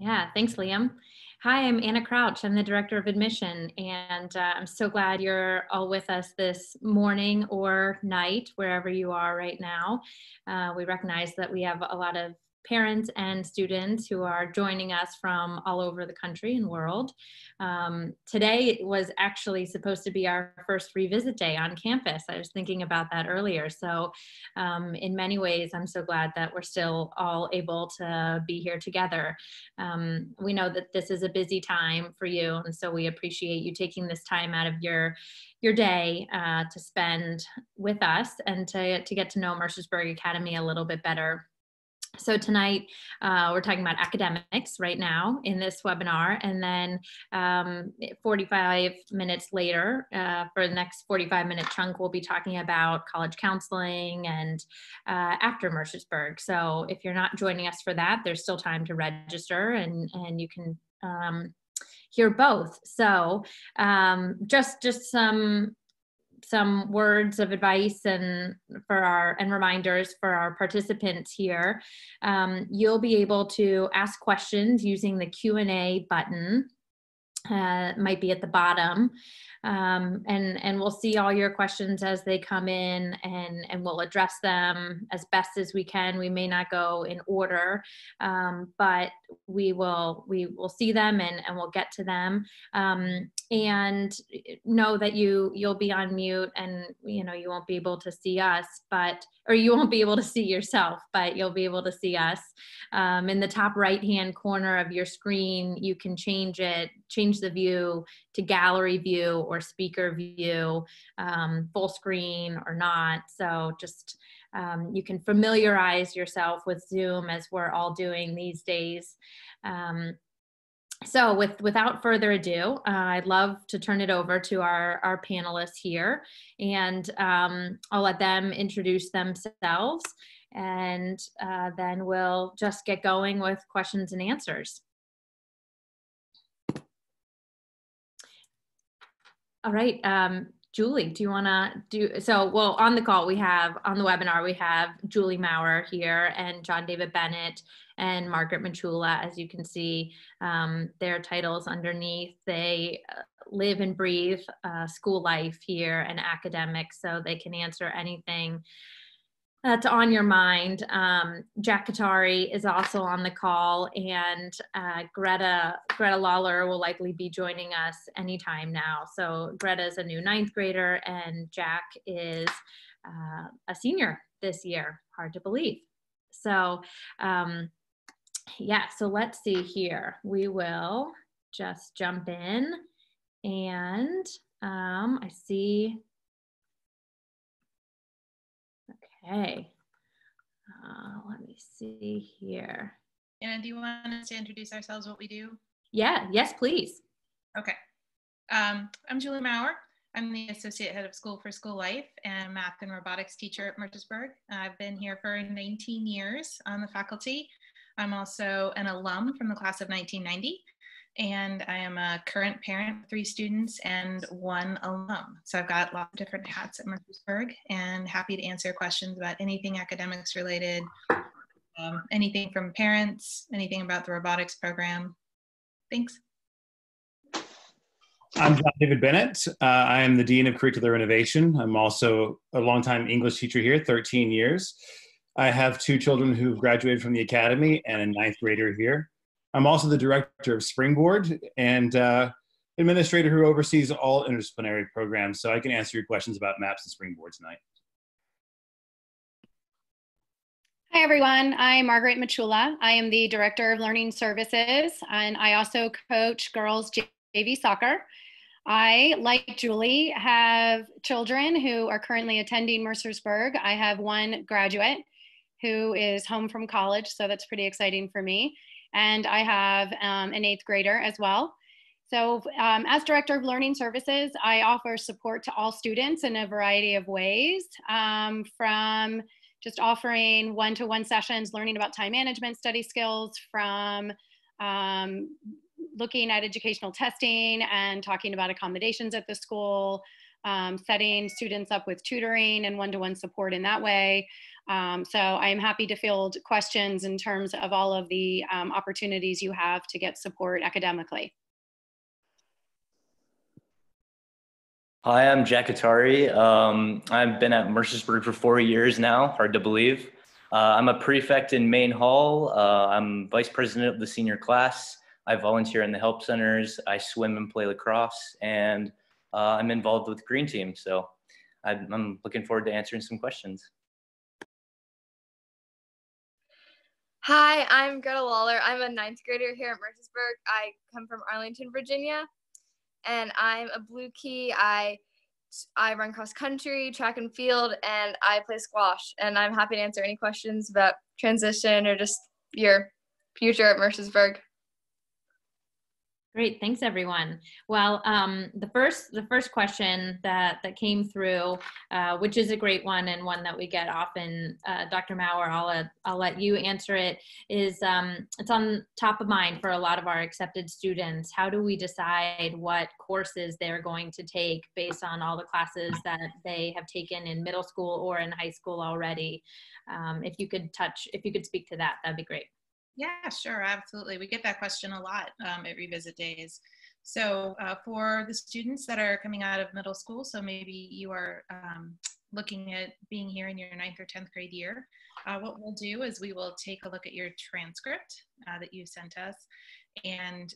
Yeah, thanks, Liam. Hi, I'm Anna Crouch. I'm the Director of Admission, and I'm so glad you're all with us this morning or night, wherever you are right now. We recognize that we have a lot of parents and students who are joining us from all over the country and world. Today was actually supposed to be our first revisit day on campus. I was thinking about that earlier. So in many ways, I'm so glad that we're still all able to be here together. We know that this is a busy time for you, and so we appreciate you taking this time out of your day to spend with us and to get to know Mercersburg Academy a little bit better. So tonight, we're talking about academics right now in this webinar, and then 45 minutes later, for the next 45-minute chunk, we'll be talking about college counseling and after Mercersburg. So if you're not joining us for that, there's still time to register, and you can hear both. So just some words of advice and reminders for our participants here. You'll be able to ask questions using the Q&A button. Might be at the bottom, and we'll see all your questions as they come in, and we'll address them as best as we can. We may not go in order, but we will see them, and we'll get to them. And know that you'll be on mute, and you won't be able to see us, or you won't be able to see yourself, but you'll be able to see us. In the top right-hand corner of your screen, you can change the view to gallery view or speaker view, full screen or not. So just you can familiarize yourself with Zoom, as we're all doing these days. So without further ado, I'd love to turn it over to our panelists here, and I'll let them introduce themselves, and then we'll just get going with questions and answers. All right, Julie, do you wanna well, on the webinar, we have Julie Maurer here, and John David Bennett, and Margaret Maciulla. As you can see, their titles underneath, they live and breathe school life here and academics, so they can answer anything that's on your mind. Jack Kothari is also on the call, and Greta Lawler will likely be joining us anytime now. So Greta is a new 9th grader, and Jack is a senior this year. Hard to believe. So yeah, so let's see here. We will just jump in, and I see. Okay, let me see here. Anna, do you want us to introduce ourselves, what we do? Yeah, yes, please. Okay, I'm Julie Maurer. I'm the Associate Head of School for School Life and Math and Robotics teacher at Mercersburg. I've been here for 19 years on the faculty. I'm also an alum from the class of 1990, and I am a current parent of 3 students and 1 alum. So I've got lots of different hats at Mercersburg, and happy to answer questions about anything academics related, anything from parents, anything about the robotics program. Thanks. I'm John David Bennett. I am the Dean of Curricular Innovation. I'm also a longtime English teacher here, 13 years. I have 2 children who've graduated from the Academy and a 9th grader here. I'm also the director of Springboard and administrator who oversees all interdisciplinary programs, so I can answer your questions about MAPS and Springboard tonight. Hi everyone, I'm Margaret Maciulla. I am the Director of Learning Services, and I also coach girls JV soccer. I, like Julie, have children who are currently attending Mercersburg. I have 1 graduate who is home from college, so that's pretty exciting for me. And I have an 8th grader as well. So as Director of Learning Services, I offer support to all students in a variety of ways, from just offering one-to-one sessions, learning about time management, study skills, from looking at educational testing and talking about accommodations at the school, setting students up with tutoring and one-to-one support in that way, So I am happy to field questions in terms of all of the opportunities you have to get support academically. Hi, I'm Jack Kothari. I've been at Mercersburg for 4 years now, hard to believe. I'm a prefect in Main Hall. I'm vice president of the senior class. I volunteer in the help centers. I swim and play lacrosse, and I'm involved with Green Team. So I'm looking forward to answering some questions. Hi, I'm Greta Lawler. I'm a 9th grader here at Mercersburg. I come from Arlington, Virginia, and I'm a blue key. I run cross country, track and field, and I play squash. And I'm happy to answer any questions about transition or just your future at Mercersburg. Great, thanks everyone. Well, the first question that came through, which is a great one and one that we get often, Dr. Maurer, I'll let you answer it, is it's on top of mind for a lot of our accepted students. How do we decide what courses they're going to take based on all the classes that they have taken in middle school or in high school already? If you could speak to that, that'd be great. Yeah, sure, absolutely. We get that question a lot at Revisit Days. So for the students that are coming out of middle school, so maybe you are looking at being here in your 9th or 10th grade year, what we'll do is we will take a look at your transcript that you sent us, and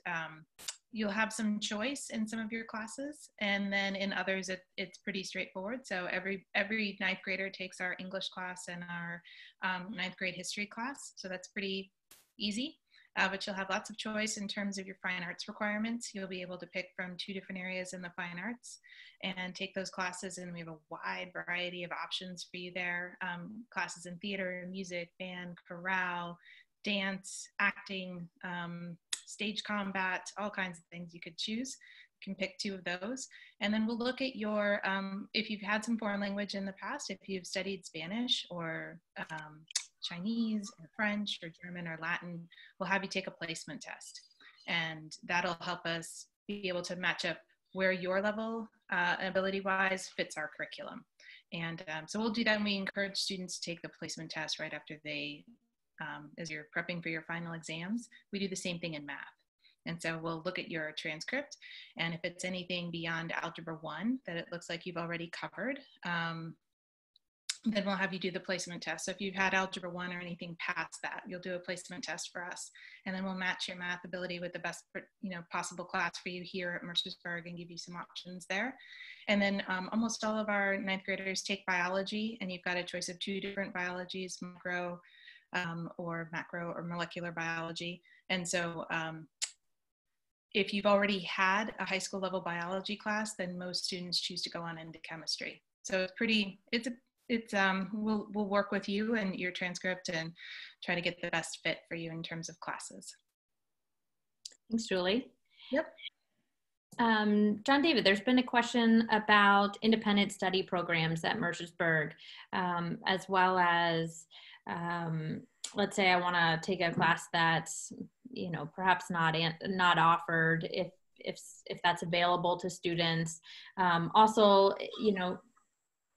you'll have some choice in some of your classes, and then in others it's pretty straightforward. So every 9th grader takes our English class and our 9th grade history class, so that's pretty easy, but you'll have lots of choice in terms of your fine arts requirements. You'll be able to pick from 2 different areas in the fine arts and take those classes, and we have a wide variety of options for you there. Classes in theater, music, band, chorale, dance, acting, stage combat, all kinds of things you could choose. Can pick 2 of those, and then we'll look at your if you've had some foreign language in the past, if you've studied Spanish or Chinese or French or German or Latin, we'll have you take a placement test, and that'll help us be able to match up where your level ability-wise fits our curriculum. And so we'll do that, and we encourage students to take the placement test right after they, as you're prepping for your final exams. We do the same thing in math. And so we'll look at your transcript, and if it's anything beyond Algebra 1 that it looks like you've already covered, then we'll have you do the placement test. So if you've had Algebra 1 or anything past that, you'll do a placement test for us. And then we'll match your math ability with the best possible class for you here at Mercersburg and give you some options there. And then almost all of our 9th graders take biology, and you've got a choice of 2 different biologies, micro or macro or molecular biology. And so if you've already had a high school level biology class, then most students choose to go on into chemistry. So it's pretty, we'll work with you and your transcript and try to get the best fit for you in terms of classes. Thanks, Julie. Yep. John David, there's been a question about independent study programs at Mercersburg, as well as, let's say I want to take a class that's, perhaps not offered if that's available to students. Also,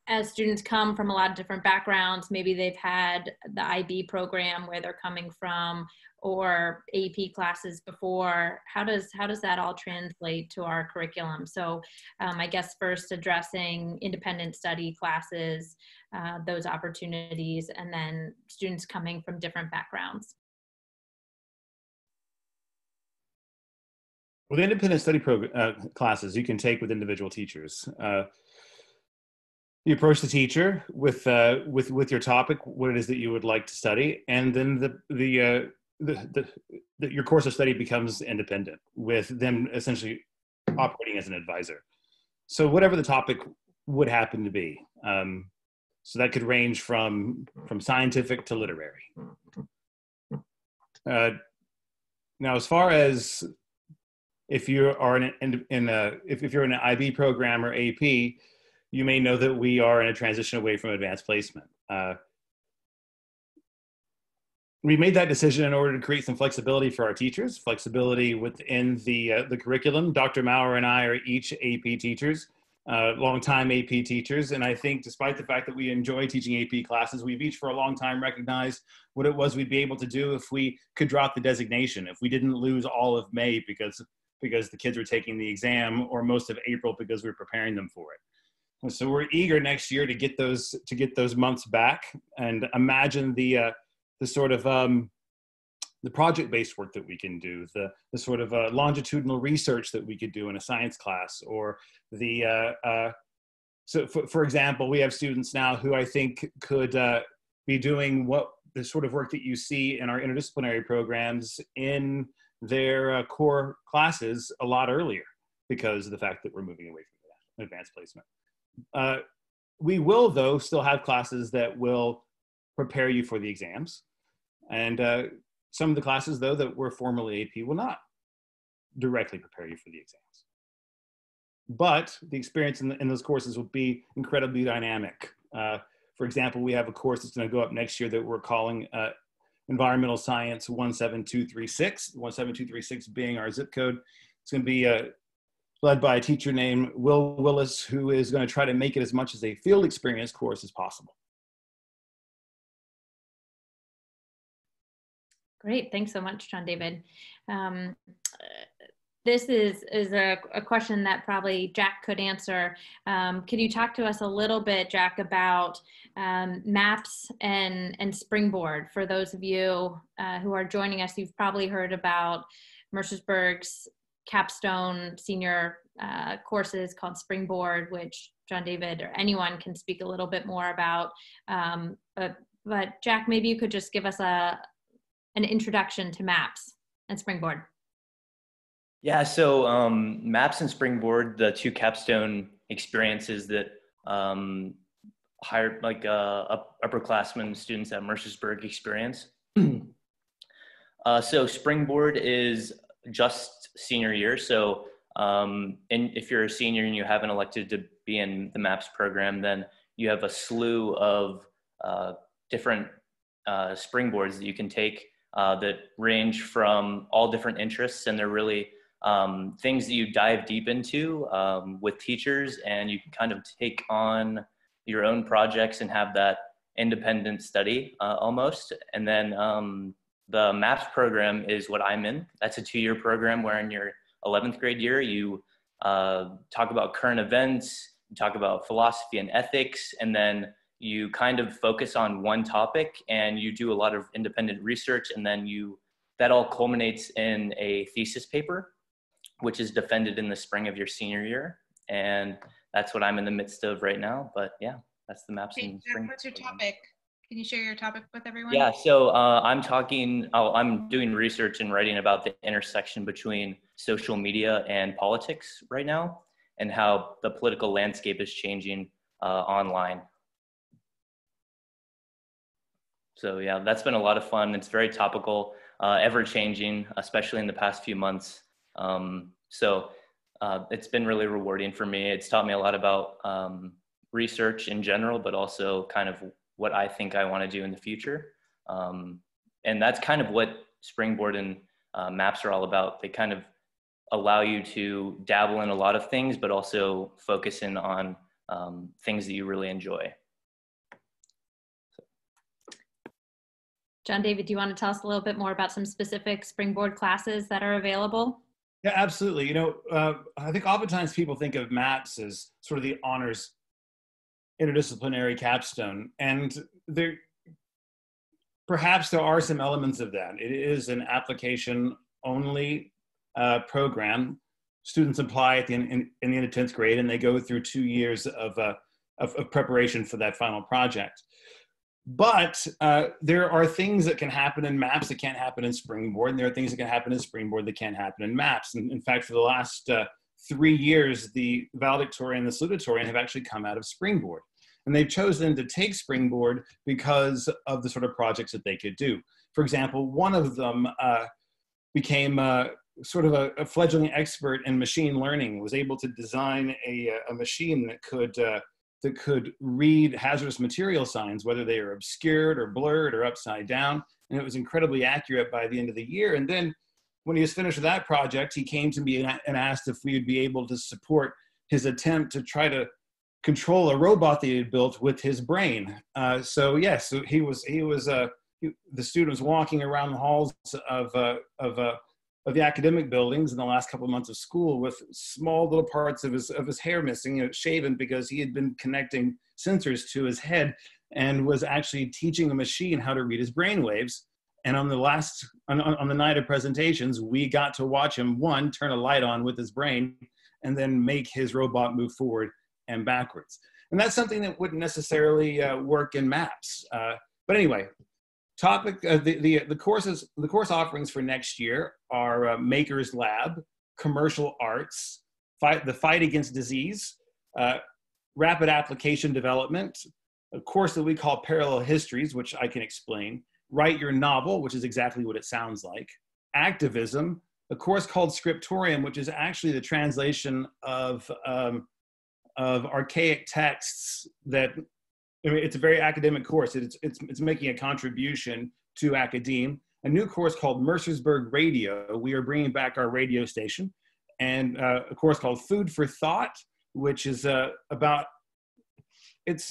as students come from a lot of different backgrounds, maybe they've had the IB program where they're coming from, or AP classes before. How does that all translate to our curriculum? So I guess first addressing independent study classes, those opportunities, and then students coming from different backgrounds. With independent study classes, you can take with individual teachers. You approach the teacher with your topic, what it is that you would like to study, and then your course of study becomes independent, with them essentially operating as an advisor. So whatever the topic would happen to be, so that could range from scientific to literary. Now, as far as if you are if you're in an IB program or AP, you may know that we are in a transition away from advanced placement. We made that decision in order to create some flexibility for our teachers, flexibility within the curriculum. Dr. Maurer and I are each AP teachers. longtime AP teachers. And I think despite the fact that we enjoy teaching AP classes, we've each for a long time recognized what it was we'd be able to do if we could drop the designation, if we didn't lose all of May because the kids were taking the exam, or most of April because we were preparing them for it. And so we're eager next year to get those months back, and imagine the sort of the project-based work that we can do, the sort of longitudinal research that we could do in a science class, or the so for example, we have students now who I think could be doing what the sort of work that you see in our interdisciplinary programs in their core classes a lot earlier, because of the fact that we're moving away from advanced placement. We will, though, still have classes that will prepare you for the exams, and some of the classes, though, that were formerly AP will not directly prepare you for the exams. But the experience in those courses will be incredibly dynamic. For example, we have a course that's going to go up next year that we're calling Environmental Science 17236, 17236 being our zip code. It's going to be led by a teacher named Will Willis, who is going to try to make it as much as a field experience course as possible. Great, thanks so much, John David. This is a question that probably Jack could answer. Could you talk to us a little bit, Jack, about MAPS and Springboard? For those of you who are joining us, you've probably heard about Mercersburg's capstone senior courses called Springboard, which John David or anyone can speak a little bit more about. But Jack, maybe you could just give us an introduction to MAPS and Springboard. Yeah, so MAPS and Springboard, the two capstone experiences that upperclassmen students at Mercersburg experience. So Springboard is just senior year. So and if you're a senior and you haven't elected to be in the MAPS program, then you have a slew of different springboards that you can take that range from all different interests. And they're really things that you dive deep into with teachers, and you can kind of take on your own projects and have that independent study almost. And then the MAPS program is what I'm in. That's a two-year program where in your 11th grade year, you talk about current events, you talk about philosophy and ethics, and then you kind of focus on one topic and you do a lot of independent research, and then that all culminates in a thesis paper, which is defended in the spring of your senior year. And that's what I'm in the midst of right now, but yeah, that's the MAPS. Hey, Jack, what's your topic? Can you share your topic with everyone? Yeah, so I'm doing research and writing about the intersection between social media and politics right now, and how the political landscape is changing online. So yeah, that's been a lot of fun. It's very topical, ever-changing, especially in the past few months. So it's been really rewarding for me. It's taught me a lot about research in general, but also kind of what I think I want to do in the future. And that's kind of what Springboard and MAPS are all about. They kind of allow you to dabble in a lot of things, but also focus in on things that you really enjoy. So. John David, do you want to tell us a little bit more about some specific Springboard classes that are available? Yeah, absolutely. You know, I think oftentimes people think of MAPS as sort of the honors interdisciplinary capstone, and perhaps there are some elements of that. It is an application-only program. Students apply at in the end of 10th grade, and they go through 2 years of preparation for that final project. But there are things that can happen in MAPS that can't happen in Springboard, and there are things that can happen in Springboard that can't happen in MAPS. And in fact, for the last 3 years, the valedictorian and the salutatorian have actually come out of Springboard. And they've chosen to take Springboard because of the sort of projects that they could do. For example, one of them became sort of a fledgling expert in machine learning, was able to design a machine that could read hazardous material signs, whether they are obscured or blurred or upside down. And it was incredibly accurate by the end of the year. And then when he was finished with that project, he came to me and asked if we would be able to support his attempt to try to control a robot that he had built with his brain. So the students walking around the halls of the academic buildings in the last couple of months of school with small little parts of his hair missing, shaven, because he had been connecting sensors to his head and was actually teaching a machine how to read his brainwaves. And on the night of presentations, we got to watch him, one, turn a light on with his brain, and then make his robot move forward and backwards. And that's something that wouldn't necessarily work in MAPS. But anyway, the course offerings for next year are Maker's Lab, Commercial Arts, the Fight Against Disease, Rapid Application Development, a course that we call Parallel Histories, which I can explain, Write Your Novel, which is exactly what it sounds like, Activism, a course called Scriptorium, which is actually the translation of archaic texts that, I mean, it's a very academic course. It's making a contribution to academe. A new course called Mercersburg Radio. We are bringing back our radio station. And a course called Food for Thought, which is it's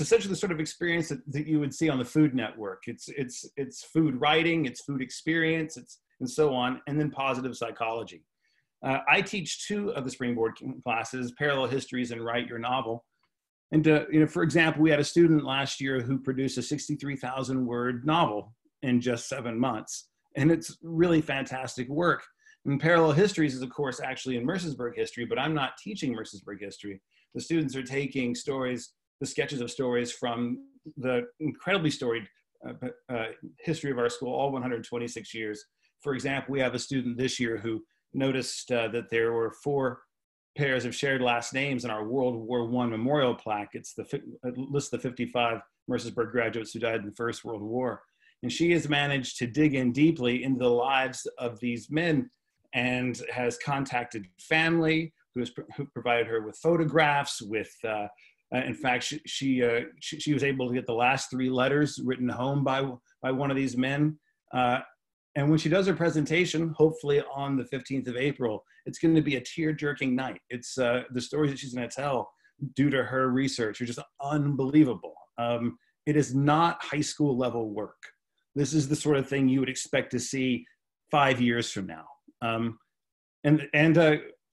essentially the sort of experience that you would see on the Food Network. It's food writing, it's food experience, and so on, and then positive psychology. I teach two of the Springboard classes, Parallel Histories and Write Your Novel. And for example, we had a student last year who produced a 63,000-word novel in just 7 months, and it's really fantastic work. And Parallel Histories is, of course, actually in Mercersburg history, but I'm not teaching Mercersburg history. The students are taking stories, the sketches of stories from the incredibly storied history of our school, all 126 years. For example, we have a student this year who noticed that there were 4 pairs of shared last names in our World War I memorial plaque. It lists the 55 Mercersburg graduates who died in the First World War. And she has managed to dig in deeply into the lives of these men and has contacted family who provided her with photographs, in fact, she was able to get the last 3 letters written home by one of these men. And when she does her presentation, hopefully on the 15th of April, it's going to be a tear-jerking night. It's the stories that she's going to tell due to her research are just unbelievable. It is not high school level work. This is the sort of thing you would expect to see 5 years from now. And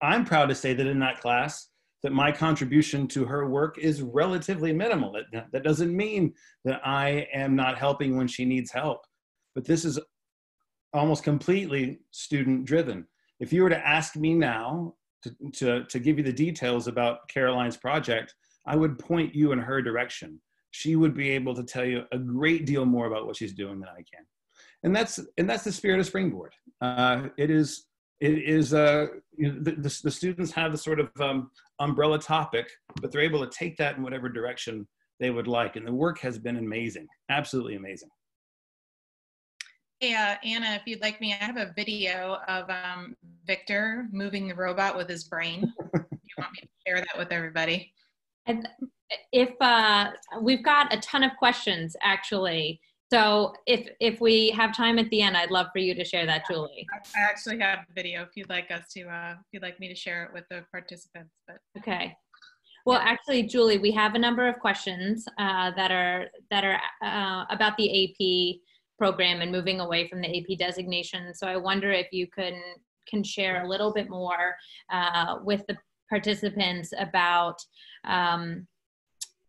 I'm proud to say that in that class, that my contribution to her work is relatively minimal. That doesn't mean that I am not helping when she needs help, but this is almost completely student-driven. If you were to ask me now to give you the details about Caroline's project, I would point you in her direction. She would be able to tell you a great deal more about what she's doing than I can. And that's the spirit of Springboard. The students have the sort of umbrella topic, but they're able to take that in whatever direction they would like. And the work has been amazing, absolutely amazing. Hey, Anna, if you'd like me, I have a video of Victor moving the robot with his brain. If you want me to share that with everybody? And we've got a ton of questions, actually. So if we have time at the end, I'd love for you to share that, Julie. I actually have a video if you'd like us to, if you'd like me to share it with the participants. But okay. Well, actually, Julie, we have a number of questions that are about the AP program and moving away from the AP designation. So I wonder if you can share a little bit more with the participants about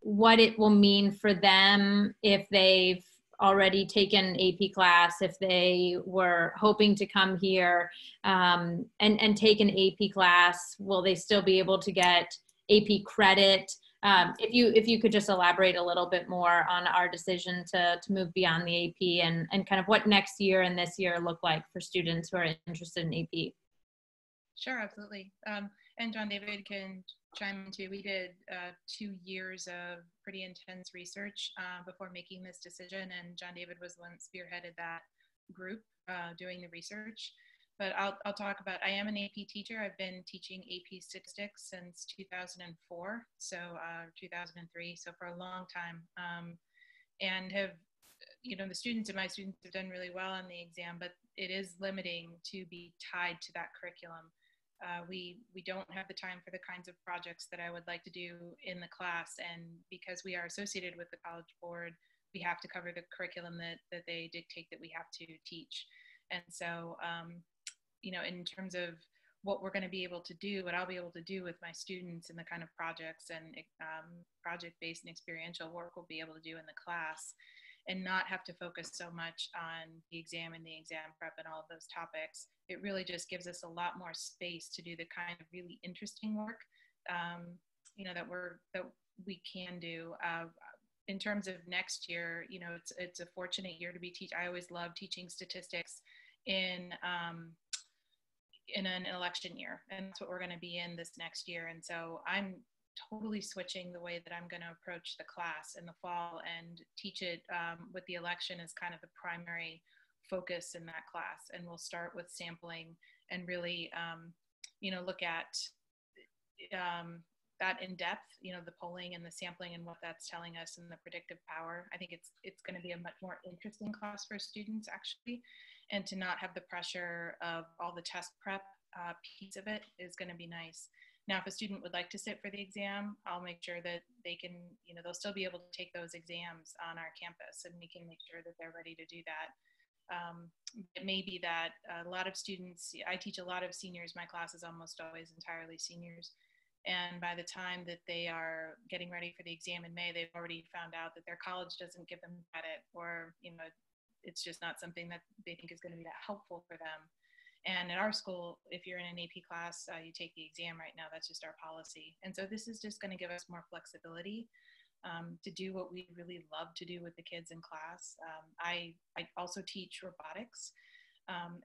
what it will mean for them if they've already taken an AP class, if they were hoping to come here and take an AP class, will they still be able to get AP credit? If you could just elaborate a little bit more on our decision to move beyond the AP and kind of what next year and this year look like for students who are interested in AP. Sure, absolutely. And John David can chime in too. We did 2 years of pretty intense research before making this decision, and John David was the one that spearheaded that group doing the research. But I'll talk about, I am an AP teacher. I've been teaching AP statistics since 2004, so 2003, so for a long time. And have, the students and my students have done really well on the exam, but it is limiting to be tied to that curriculum. We don't have the time for the kinds of projects that I would like to do in the class. And because we are associated with the College Board, we have to cover the curriculum that they dictate that we have to teach. And so, you know, in terms of what we're going to be able to do, what I'll be able to do with my students and the kind of projects and project-based and experiential work we'll be able to do in the class, and not have to focus so much on the exam and the exam prep and all of those topics. It really just gives us a lot more space to do the kind of really interesting work, you know, that we can do. In terms of next year, you know, it's a fortunate year to be teaching. I always love teaching statistics in an election year, and that's what we're going to be in this next year. And so I'm totally switching the way that I'm going to approach the class in the fall and teach it with the election as kind of the primary focus in that class. And we'll start with sampling and really, you know, look at that in depth, you know, the polling and the sampling and what that's telling us and the predictive power. I think it's going to be a much more interesting class for students, actually, and to not have the pressure of all the test prep piece of it is going to be nice. Now, if a student would like to sit for the exam, I'll make sure that they can, you know, they'll still be able to take those exams on our campus, and we can make sure that they're ready to do that. It may be that a lot of students, I teach a lot of seniors, my class is almost always entirely seniors, and by the time that they are getting ready for the exam in May, they've already found out that their college doesn't give them credit, or, you know, it's just not something that they think is going to be that helpful for them. And at our school, if you're in an AP class, you take the exam right now. That's just our policy. And so this is just going to give us more flexibility to do what we really love to do with the kids in class. I also teach robotics,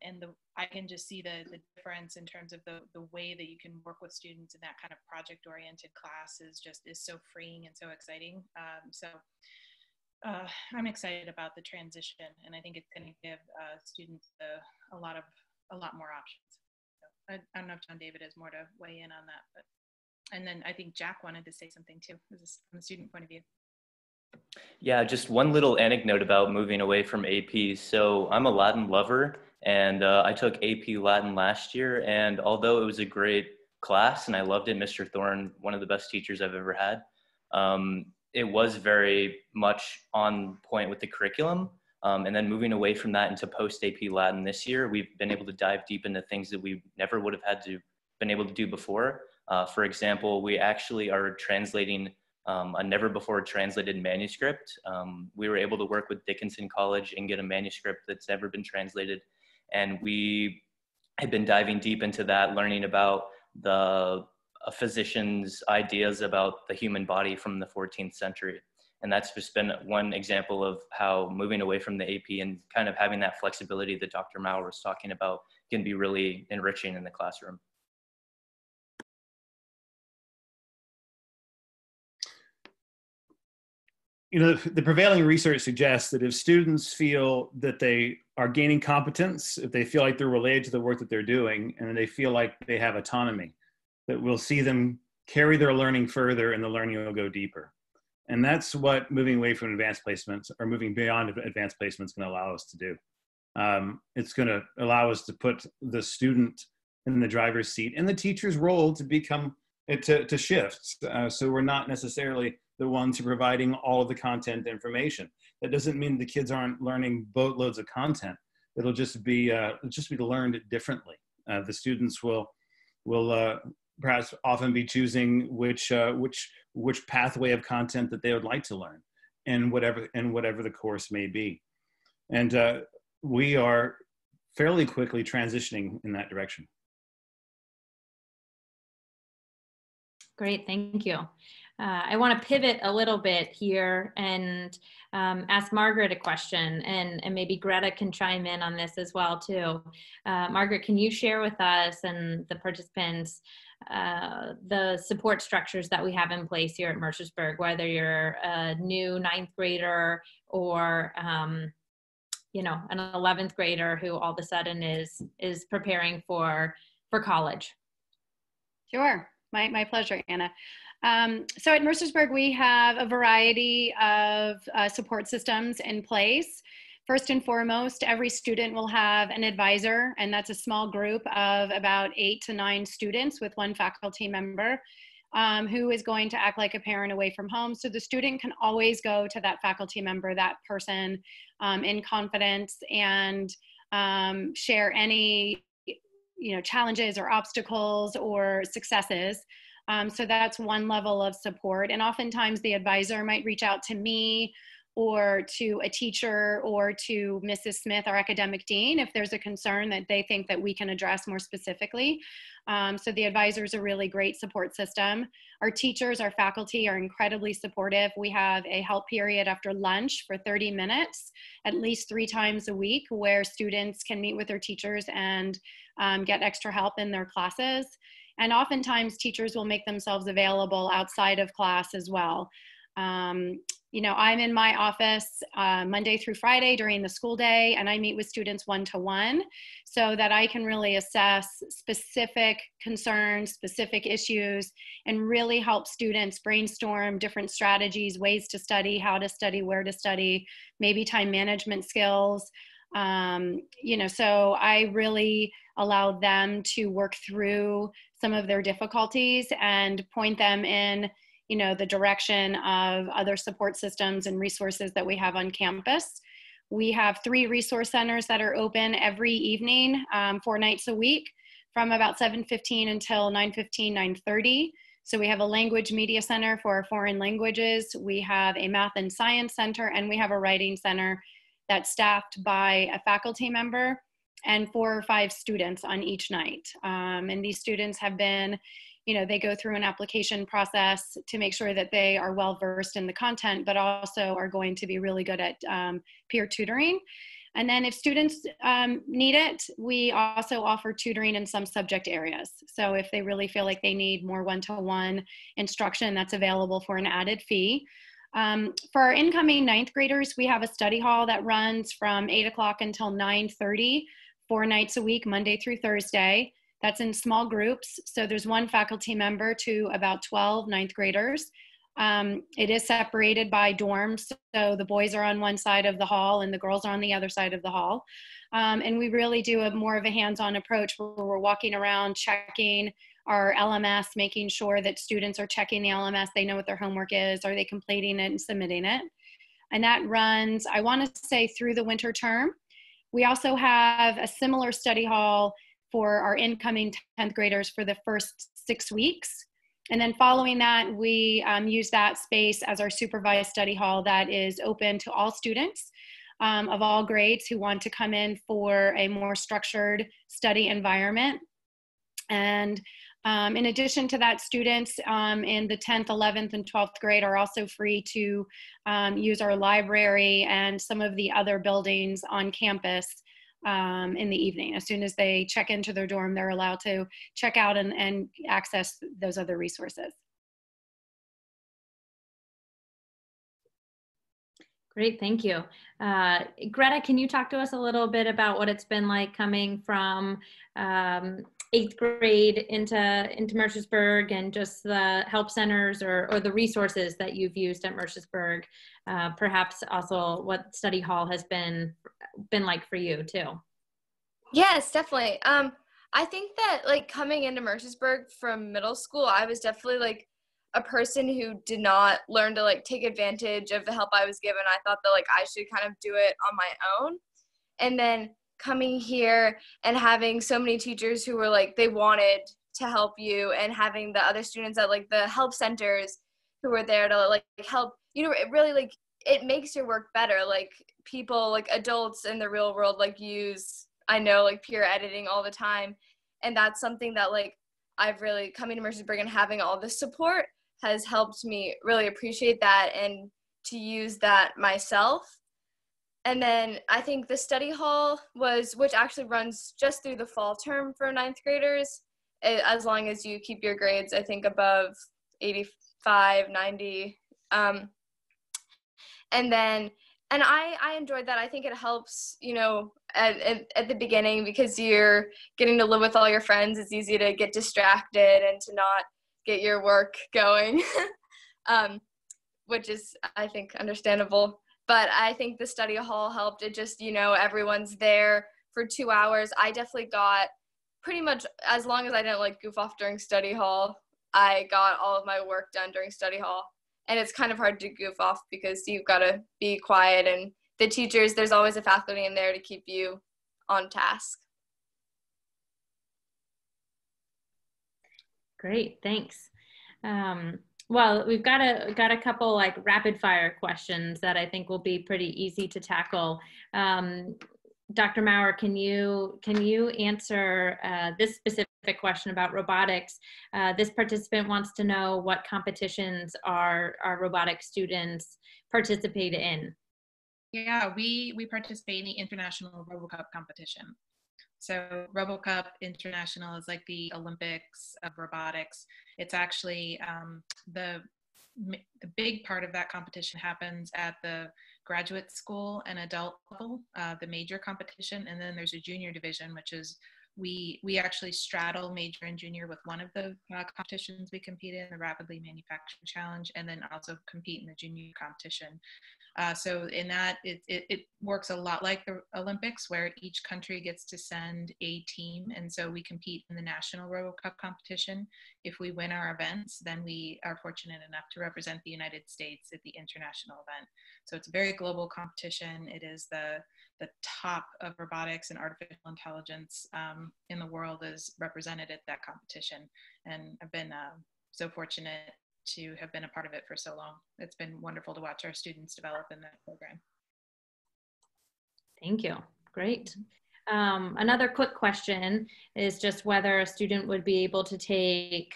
and I can just see the difference in terms of the way that you can work with students in that kind of project-oriented class is so freeing and so exciting. So I'm excited about the transition, and I think it's going to give students a lot more options. So I don't know if John David has more to weigh in on that, but, and then I think Jack wanted to say something too, from a student point of view. Yeah, just one little anecdote about moving away from AP. So I'm a Latin lover, and I took AP Latin last year, and although it was a great class and I loved it, Mr. Thorne, one of the best teachers I've ever had, it was very much on point with the curriculum. And then moving away from that into post-AP Latin this year, we've been able to dive deep into things that we never would have been able to do before. For example, we actually are translating a never-before-translated manuscript. We were able to work with Dickinson College and get a manuscript that's never been translated. And we have been diving deep into that, learning about the physician's ideas about the human body from the 14th century. And that's just been one example of how moving away from the AP and kind of having that flexibility that Dr. Maurer was talking about can be really enriching in the classroom. You know, the prevailing research suggests that if students feel that they are gaining competence, if they feel like they're related to the work that they're doing, and they feel like they have autonomy, that we'll see them carry their learning further and the learning will go deeper. And that's what moving away from advanced placements, or moving beyond advanced placements, can allow us to do. It's going to allow us to put the student in the driver's seat and the teacher's role to become, to shift. So we're not necessarily the ones who are providing all of the content information. That doesn't mean the kids aren't learning boatloads of content. It'll just be learned differently. The students will perhaps often be choosing which pathway of content that they would like to learn, and whatever the course may be. And we are fairly quickly transitioning in that direction. Great, thank you. I want to pivot a little bit here and ask Margaret a question, and maybe Greta can chime in on this as well too. Margaret, can you share with us and the participants the support structures that we have in place here at Mercersburg, whether you're a new 9th grader or you know, an 11th grader who all of a sudden is preparing for college? Sure, my pleasure, Anna. So at Mercersburg, we have a variety of support systems in place First and foremost, every student will have an advisor, and that's a small group of about 8 to 9 students with one faculty member who is going to act like a parent away from home. So the student can always go to that faculty member, that person in confidence, and share any challenges or obstacles or successes. So that's one level of support. And oftentimes the advisor might reach out to me or to a teacher or to Mrs. Smith, our academic dean, if there's a concern that they think that we can address more specifically. So the advisor is a really great support system. Our teachers, our faculty are incredibly supportive. We have a help period after lunch for 30 minutes, at least 3 times a week, where students can meet with their teachers and get extra help in their classes. And oftentimes teachers will make themselves available outside of class as well. I'm in my office Monday through Friday during the school day, and I meet with students one-to-one so that I can really assess specific concerns, specific issues, and really help students brainstorm different strategies, ways to study, how to study, where to study, maybe time management skills. So I really allow them to work through some of their difficulties and point them in the direction of other support systems and resources that we have on campus. We have 3 resource centers that are open every evening, 4 nights a week, from about 7:15 until 9:15, 9:30. So we have a language media center for our foreign languages. We have a math and science center, and we have a writing center that's staffed by a faculty member and 4 or 5 students on each night. And these students have been they go through an application process to make sure that they are well versed in the content, but also are going to be really good at peer tutoring. And then if students need it, we also offer tutoring in some subject areas. So if they really feel like they need more one-to-one instruction, that's available for an added fee. For our incoming 9th graders, we have a study hall that runs from 8 o'clock until 9:30, 4 nights a week, Monday through Thursday. That's in small groups. So there's one faculty member to about 12 9th graders. It is separated by dorms. So the boys are on one side of the hall and the girls are on the other side of the hall. And we really do have more of a hands-on approach where we're walking around, checking our LMS, making sure that students are checking the LMS, they know what their homework is, are they completing it and submitting it. And that runs, I wanna say, through the winter term. We also have a similar study hall for our incoming 10th graders for the first 6 weeks. And then following that, we use that space as our supervised study hall that is open to all students of all grades who want to come in for a more structured study environment. And in addition to that, students in the 10th, 11th, and 12th grade are also free to use our library and some of the other buildings on campus in the evening. As soon as they check into their dorm, they're allowed to check out and access those other resources. Great, thank you. Greta, can you talk to us a little bit about what it's been like coming from 8th grade into Mercersburg, and just the help centers or the resources that you've used at Mercersburg, perhaps also what study hall has been like for you too? Yes, definitely. I think that coming into Mercersburg from middle school, I was definitely a person who did not learn to take advantage of the help I was given. I thought that I should kind of do it on my own. And then coming here and having so many teachers who were they wanted to help you, and having the other students at the help centers who were there to help, it really it makes your work better. People, adults in the real world, use, I know, peer editing all the time. And that's something that I've really, coming to Mercersburg and having all this support has helped me really appreciate that and to use that myself. And then I think the study hall was, which actually runs just through the fall term for 9th graders, as long as you keep your grades, I think, above 85, 90. And I enjoyed that. I think it helps, at the beginning, because you're getting to live with all your friends. It's easy to get distracted and to not get your work going, which is, I think, understandable. But I think the study hall helped. It just, you know, everyone's there for 2 hours. I definitely got pretty much, as long as I didn't like goof off during study hall, I got all of my work done during study hall. And it's kind of hard to goof off because you've got to be quiet, and the teachers, there's always a faculty in there to keep you on task. Great, thanks. Well, we've got a couple like rapid fire questions that I think will be pretty easy to tackle. Dr. Maurer, can you answer this specific question about robotics? This participant wants to know what competitions our robotic students participate in. Yeah, we participate in the International RoboCup competition. So RoboCup International is like the Olympics of robotics. It's actually the big part of that competition happens at the graduate school and adult level, the major competition, and then there's a junior division, which is we actually straddle major and junior with one of the competitions we compete in, the Rapidly Manufactured Challenge, and then also compete in the junior competition. So in that, it works a lot like the Olympics, where each country gets to send a team. And so we compete in the National RoboCup competition. If we win our events, then we are fortunate enough to represent the United States at the international event. So it's a very global competition. It is the top of robotics and artificial intelligence in the world is represented at that competition. And I've been so fortunate to have been a part of it for so long. It's been wonderful to watch our students develop in that program. Thank you, great. Another quick question is just whether a student would be able to take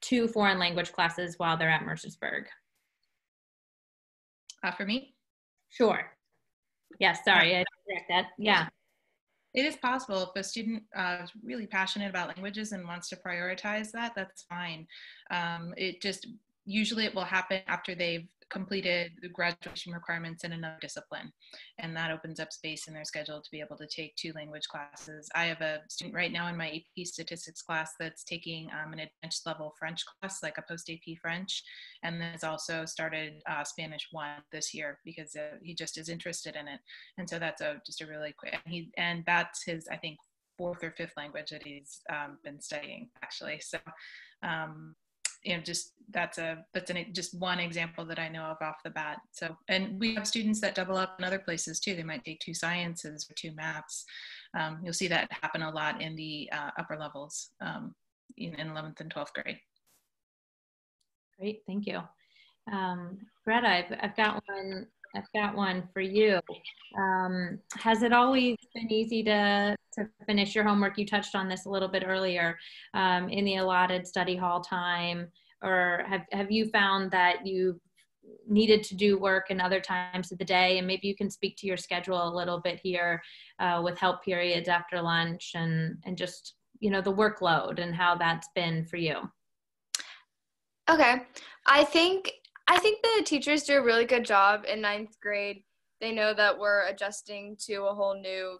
2 foreign language classes while they're at Mercersburg. For me? Sure. Yeah, sorry, I didn't correct that, yeah. It is possible. If a student is really passionate about languages and wants to prioritize that, that's fine. It just, usually it will happen after they've completed the graduation requirements in another discipline. And that opens up space in their schedule to be able to take 2 language classes. I have a student right now in my AP statistics class that's taking an advanced level French class, like a post-AP French, and has also started Spanish 1 this year because he just is interested in it. And so that's just a really quick, and that's his, I think, 4th or 5th language that he's been studying, actually. So, you know, just that's just one example that I know of off the bat. So, and we have students that double up in other places too. They might take 2 sciences or 2 maths. You'll see that happen a lot in the upper levels in 11th and 12th grade. Great, thank you. Greta, I've got one for you. Has it always been easy to finish your homework? You touched on this a little bit earlier in the allotted study hall time, or have you found that you needed to do work in other times of the day? And maybe you can speak to your schedule a little bit here with help periods after lunch and just, you know, the workload and how that's been for you. Okay, I think the teachers do a really good job in 9th grade. They know that we're adjusting to a whole new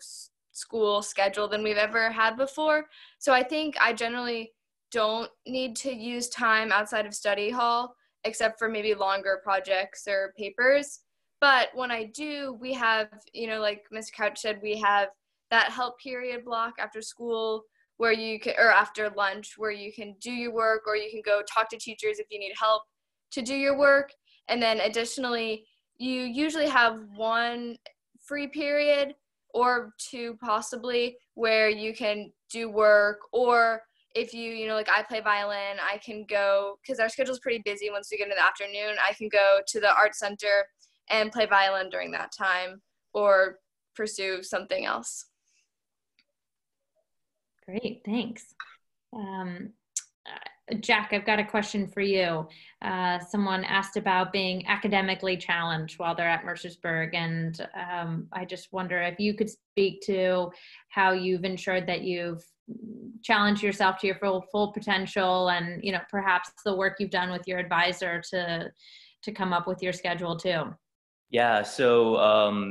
school schedule than we've ever had before. So I think I generally don't need to use time outside of study hall, except for maybe longer projects or papers. But when I do, we have, you know, like Ms. Crouch said, we have that help period block after school where you can, or after lunch, where you can do your work, or you can go talk to teachers if you need help to do your work. And then additionally, you usually have 1 free period or 2 possibly where you can do work, or if you know, like I play violin, I can go, because our schedule's pretty busy once we get into the afternoon, I can go to the art center and play violin during that time or pursue something else. Great, thanks. Jack, I've got a question for you. Someone asked about being academically challenged while they're at Mercersburg, and I just wonder if you could speak to how you've ensured that you've challenged yourself to your full potential, and you know, perhaps the work you've done with your advisor to come up with your schedule too. Yeah, so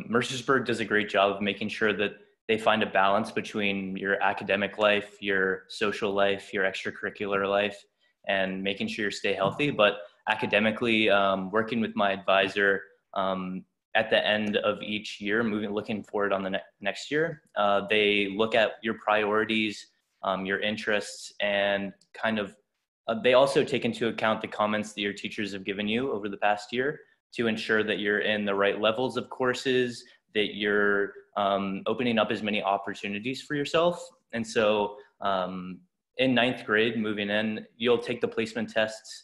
Mercersburg does a great job of making sure that they find a balance between your academic life, your social life, your extracurricular life, and making sure you stay healthy. But academically, working with my advisor, at the end of each year, looking forward on the next year, they look at your priorities, your interests, and kind of, they also take into account the comments that your teachers have given you over the past year to ensure that you're in the right levels of courses, that you're opening up as many opportunities for yourself. And so in ninth grade, moving in, you'll take the placement tests.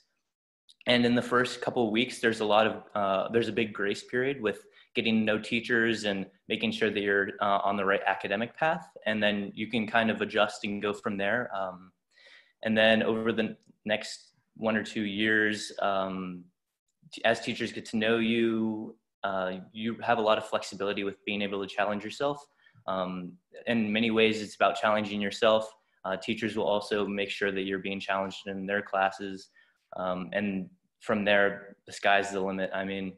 And in the first couple of weeks, there's a lot of, there's a big grace period with getting to know teachers and making sure that you're on the right academic path. And then you can kind of adjust and go from there. And then over the next 1 or 2 years, as teachers get to know you, you have a lot of flexibility with being able to challenge yourself. In many ways, it's about challenging yourself. Teachers will also make sure that you're being challenged in their classes. And from there, the sky's the limit. I mean,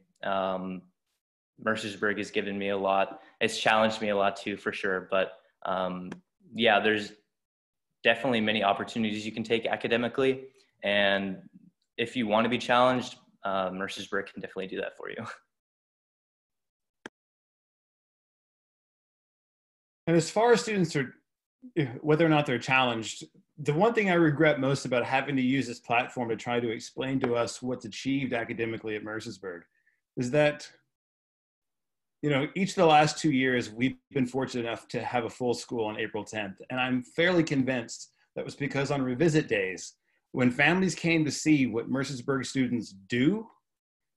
Mercersburg has given me a lot. It's challenged me a lot too, for sure. But yeah, there's definitely many opportunities you can take academically. And if you want to be challenged, Mercersburg can definitely do that for you. And as far as students are, whether or not they're challenged, the one thing I regret most about having to use this platform to try to explain to us what's achieved academically at Mercersburg is that, you know, each of the last 2 years, we've been fortunate enough to have a full school on April 10th. And I'm fairly convinced that was because on revisit days, when families came to see what Mercersburg students do,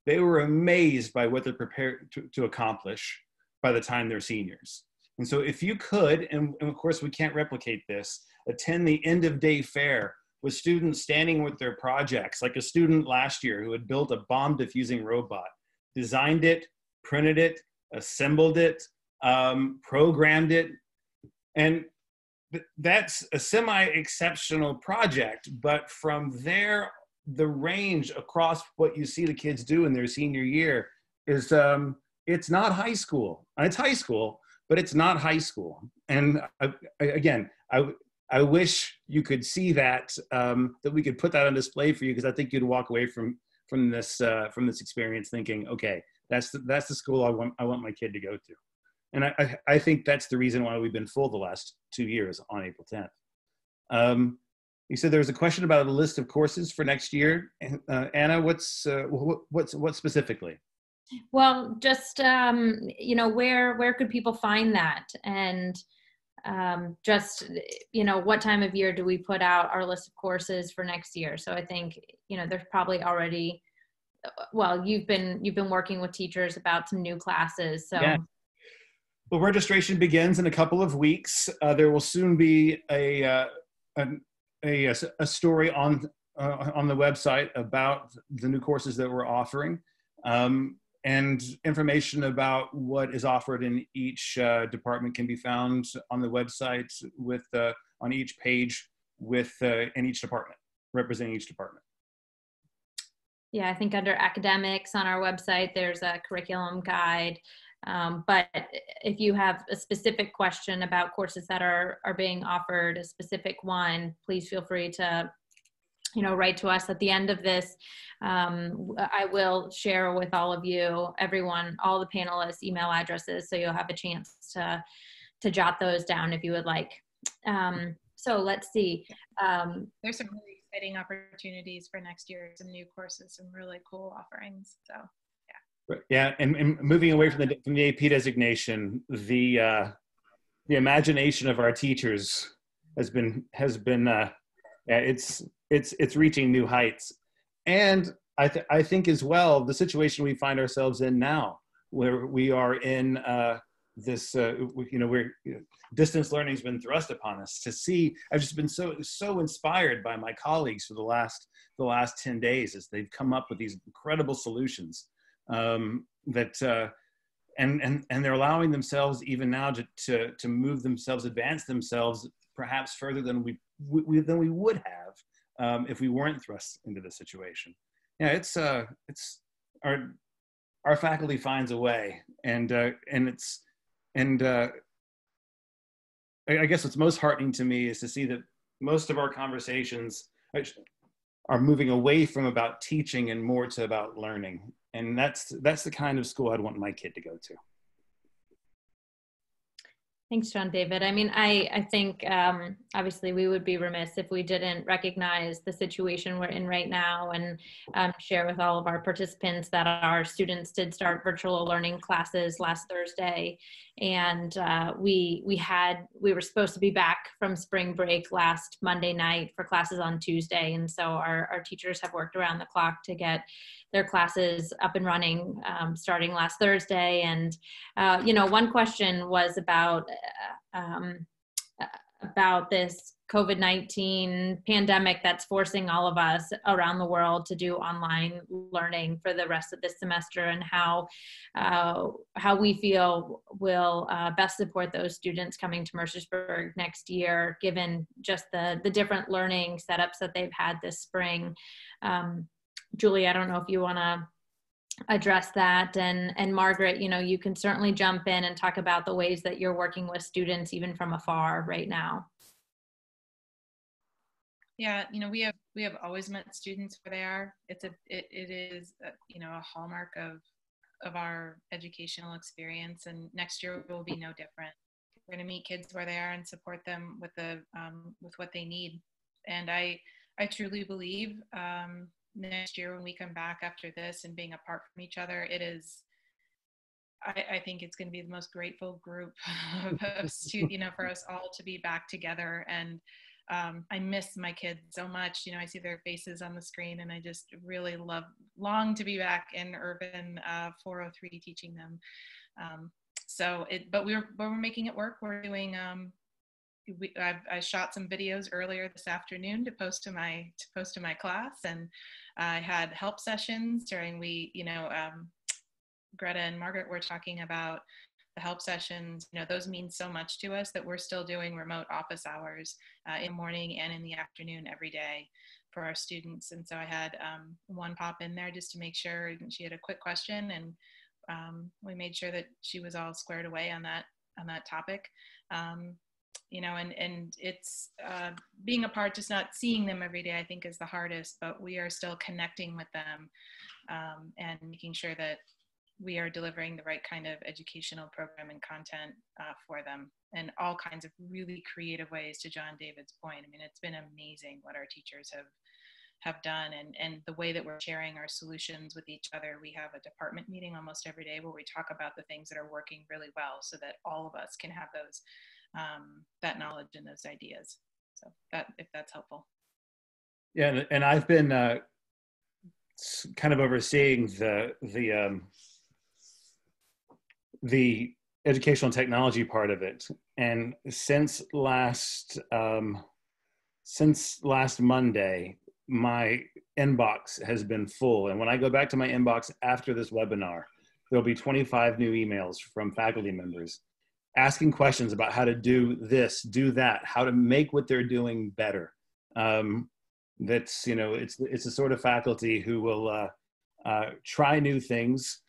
they were amazed by what they're prepared to accomplish by the time they're seniors. And so if you could, and of course we can't replicate this, attend the end of day fair with students standing with their projects, like a student last year who had built a bomb diffusing robot, designed it, printed it, assembled it, programmed it. And that's a semi-exceptional project, but from there, the range across what you see the kids do in their senior year is, it's not high school. It's high school, but it's not high school. And again, I wish you could see that, that we could put that on display for you, because I think you'd walk away from this experience thinking, okay, that's the school I want my kid to go to. And I think that's the reason why we've been full the last 2 years on April 10th. You said there was a question about a list of courses for next year. Anna, what specifically? Well, just, you know, where could people find that? And just, you know, what time of year do we put out our list of courses for next year? So I think, you know, there's probably already, well, you've been working with teachers about some new classes. So. Yeah. Well, registration begins in a couple of weeks. There will soon be a story on the website about the new courses that we're offering. And information about what is offered in each department can be found on the website with, on each page with, in each department, representing each department. Yeah, I think under academics on our website, there's a curriculum guide. But if you have a specific question about courses that are being offered, a specific one, please feel free to write to us. At the end of this, I will share with all of you, everyone, all the panelists' email addresses, so you'll have a chance to jot those down if you would like. So let's see. There's some really exciting opportunities for next year, some new courses, some really cool offerings, so yeah. Yeah, and moving away from the AP designation, the imagination of our teachers has been reaching new heights. And I think as well, the situation we find ourselves in now, where we are in where distance learning has been thrust upon us to see, I've just been so inspired by my colleagues for the last 10 days as they've come up with these incredible solutions and they're allowing themselves even now to move themselves, advance themselves perhaps further than we would have if we weren't thrust into the situation. Yeah, it's our faculty finds a way, and I guess what's most heartening to me is to see that most of our conversations are moving away from about teaching and more to about learning And that's the kind of school I'd want my kid to go to. Thanks, John David. I mean, I think obviously we would be remiss if we didn't recognize the situation we're in right now and share with all of our participants that our students did start virtual learning classes last Thursday. And we were supposed to be back from spring break last Monday night for classes on Tuesday. And so our teachers have worked around the clock to get their classes up and running starting last Thursday. And, you know, one question was about this COVID-19 pandemic that's forcing all of us around the world to do online learning for the rest of this semester, and how we feel will best support those students coming to Mercersburg next year, given just the different learning setups that they've had this spring. Julie, I don't know if you want to address that, and Margaret, you know, you can certainly jump in and talk about the ways that you're working with students even from afar right now. Yeah, you know, we have always met students where they are. It is you know, a hallmark of our educational experience, and next year will be no different. We're going to meet kids where they are and support them with the with what they need. And I truly believe next year when we come back after this and being apart from each other, I think it's going to be the most grateful group of students, you know, for us all to be back together. And I miss my kids so much. You know, I see their faces on the screen, and I just really long to be back in urban 403 teaching them. But we're making it work. We're doing I shot some videos earlier this afternoon to post to my class, and I had help sessions during Greta and Margaret were talking about the help sessions. You know, those mean so much to us that we're still doing remote office hours in the morning and in the afternoon every day for our students. And so I had one pop in there just to make sure she had a quick question, and we made sure that she was all squared away on that topic. You know, and it's being apart, just not seeing them every day, I think is the hardest, but we are still connecting with them and making sure that we are delivering the right kind of educational program and content for them, and all kinds of really creative ways, to John David's point. I mean, it's been amazing what our teachers have done, and the way that we're sharing our solutions with each other. We have a department meeting almost every day where we talk about the things that are working really well so that all of us can have those that knowledge and those ideas. So if that's helpful. Yeah, and I've been kind of overseeing the educational technology part of it. And since last Monday, my inbox has been full. And when I go back to my inbox after this webinar, there'll be 25 new emails from faculty members asking questions about how to do this, do that, how to make what they're doing better. That's, you know, it's the sort of faculty who will try new things,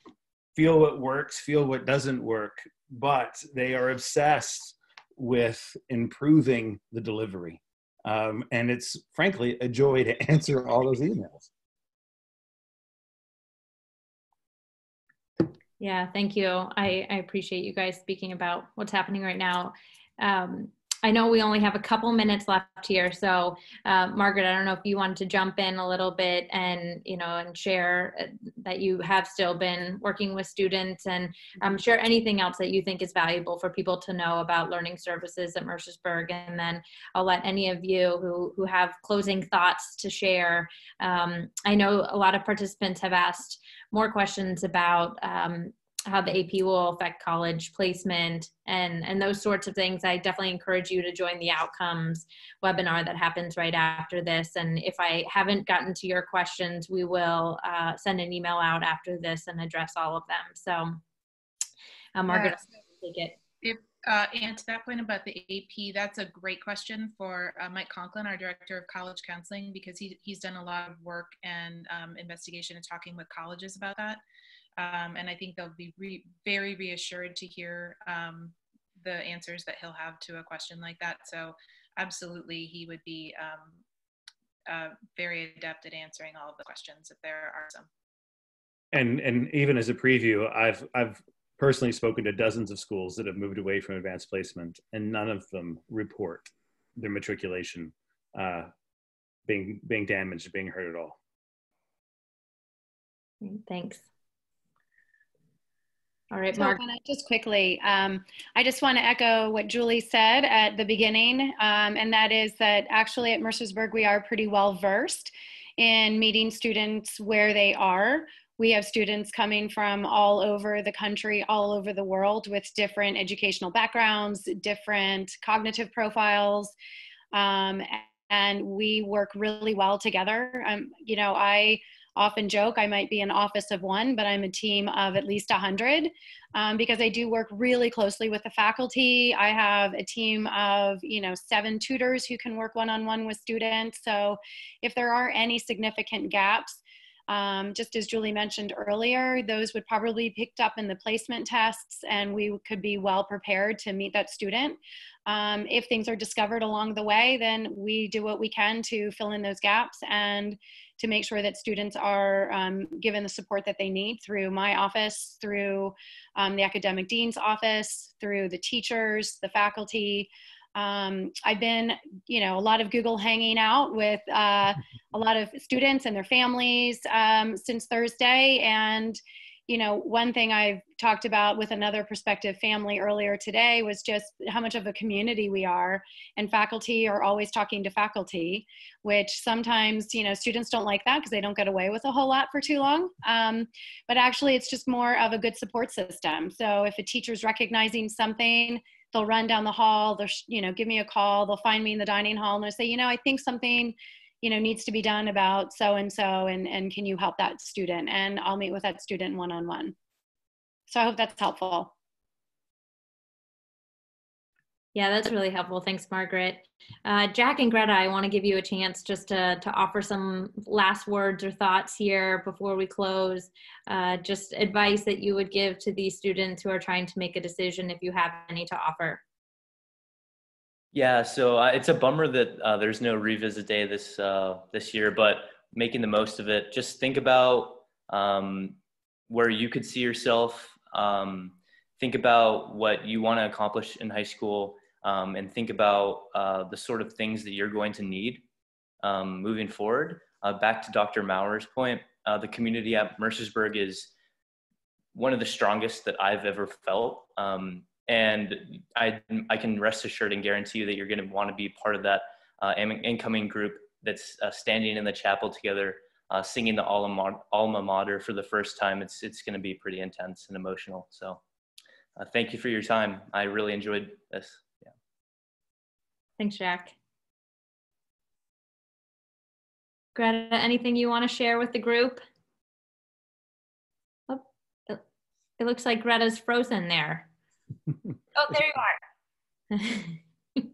feel what works, feel what doesn't work, but they are obsessed with improving the delivery. And it's frankly a joy to answer all those emails. Yeah, thank you. I appreciate you guys speaking about what's happening right now. I know we only have a couple minutes left here, so Margaret, I don't know if you wanted to jump in a little bit and, you know, and share that you have still been working with students, and share anything else that you think is valuable for people to know about learning services at Mercersburg, and then I'll let any of you who have closing thoughts to share. I know a lot of participants have asked more questions about how the AP will affect college placement and those sorts of things. I definitely encourage you to join the outcomes webinar that happens right after this. And if I haven't gotten to your questions, we will send an email out after this and address all of them. So Margaret, I'll take it. And to that point about the AP, that's a great question for Mike Conklin, our Director of College Counseling, because he's done a lot of work and investigation and talking with colleges about that. And I think they'll be very reassured to hear the answers that he'll have to a question like that. So absolutely, he would be very adept at answering all of the questions if there are some. And even as a preview, I've personally spoken to dozens of schools that have moved away from advanced placement, and none of them report their matriculation being damaged, being hurt at all. Thanks. All right, Mark. So, Anna, just quickly, I just want to echo what Julie said at the beginning, and that is that actually at Mercersburg, we are pretty well versed in meeting students where they are. We have students coming from all over the country, all over the world, with different educational backgrounds, different cognitive profiles, and we work really well together. You know, I often joke I might be an office of one, but I'm a team of at least 100 because I do work really closely with the faculty. I have a team of, 7 tutors who can work one-on-one with students. So if there are any significant gaps, just as Julie mentioned earlier, those would probably be picked up in the placement tests, and we could be well prepared to meet that student. If things are discovered along the way, then we do what we can to fill in those gaps and to make sure that students are given the support that they need through my office, through the academic dean's office, through the teachers, the faculty. I've been, a lot of Google hanging out with a lot of students and their families since Thursday. And, one thing I've talked about with another prospective family earlier today was just how much of a community we are, and faculty are always talking to faculty, which sometimes, students don't like that because they don't get away with a whole lot for too long. But actually it's just more of a good support system. So if a teacher's recognizing something, they'll run down the hall, they'll, give me a call, they'll find me in the dining hall, and they'll say, I think something, needs to be done about so-and-so, and can you help that student? And I'll meet with that student one-on-one. So I hope that's helpful. Yeah, that's really helpful. Thanks, Margaret. Jack and Greta, I want to give you a chance just to offer some last words or thoughts here before we close. Just advice that you would give to these students who are trying to make a decision, if you have any to offer. Yeah, so it's a bummer that there's no revisit day this year, but making the most of it. Just think about where you could see yourself. Think about what you want to accomplish in high school. And think about the sort of things that you're going to need moving forward. Back to Dr. Maurer's point, the community at Mercersburg is one of the strongest that I've ever felt. And I can rest assured and guarantee you that you're going to want to be part of that incoming group that's standing in the chapel together, singing the alma mater for the first time. It's going to be pretty intense and emotional. So thank you for your time. I really enjoyed this. Yeah. Thanks, Jack. Greta, anything you want to share with the group? Oh, it looks like Greta's frozen there. Oh, there you are.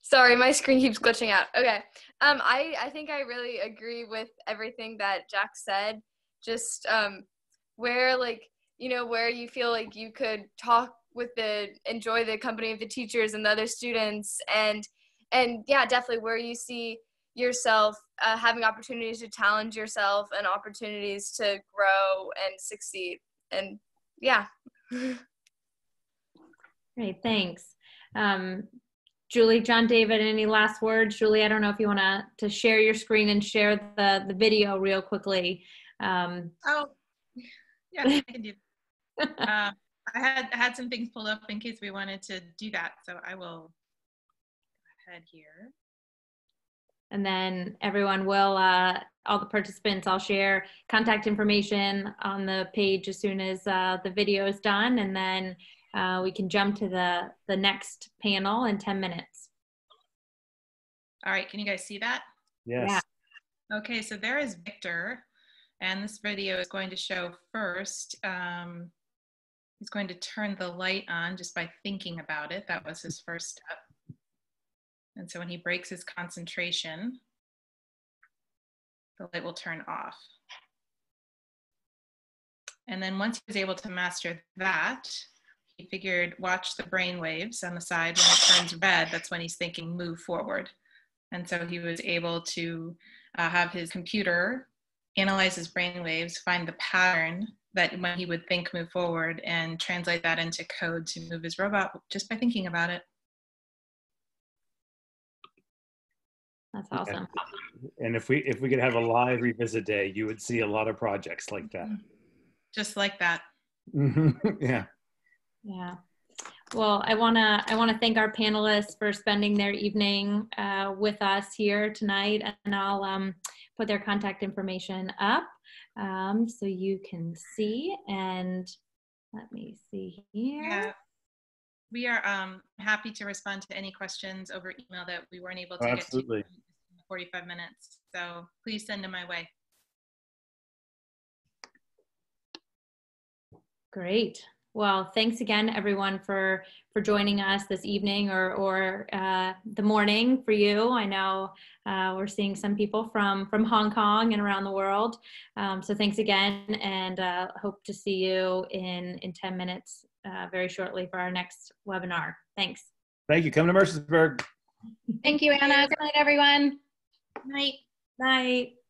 Sorry, my screen keeps glitching out. Okay. I think I really agree with everything that Jack said. Just where, where you feel like you could talk with enjoy the company of the teachers and the other students, and yeah, definitely where you see yourself having opportunities to challenge yourself and opportunities to grow and succeed. And yeah. Great, thanks. Julie, John David, any last words? Julie, I don't know if you want to share your screen and share the video real quickly. Oh, yeah, I can do that. I had some things pulled up in case we wanted to do that, so I will go ahead here. And then everyone will, all the participants, I'll share contact information on the page as soon as the video is done, and then we can jump to the next panel in 10 minutes. All right, can you guys see that? Yes. Yeah. Okay, so there is Victor, and this video is going to show first. He's going to turn the light on just by thinking about it. That was his first step. And so when he breaks his concentration, the light will turn off. And then once he was able to master that, he figured watch the brain waves on the side. When it turns red, that's when he's thinking move forward. And so he was able to have his computer analyze his brain waves, find the pattern that when he would think move forward, and translate that into code to move his robot just by thinking about it. That's awesome. And if we could have a live revisit day, you would see a lot of projects like that. Just like that. Yeah. Yeah. Well, I wanna thank our panelists for spending their evening with us here tonight, and I'll put their contact information up so you can see. And let me see here. Yeah. We are happy to respond to any questions over email that we weren't able to get to in 45 minutes. So please send them my way. Great. Well, thanks again, everyone, for joining us this evening or the morning for you. I know we're seeing some people from Hong Kong and around the world. So thanks again, and hope to see you in 10 minutes very shortly for our next webinar. Thanks. Thank you. Come to Mercersburg. Thank you, Anna. Good night, everyone. Night. Night.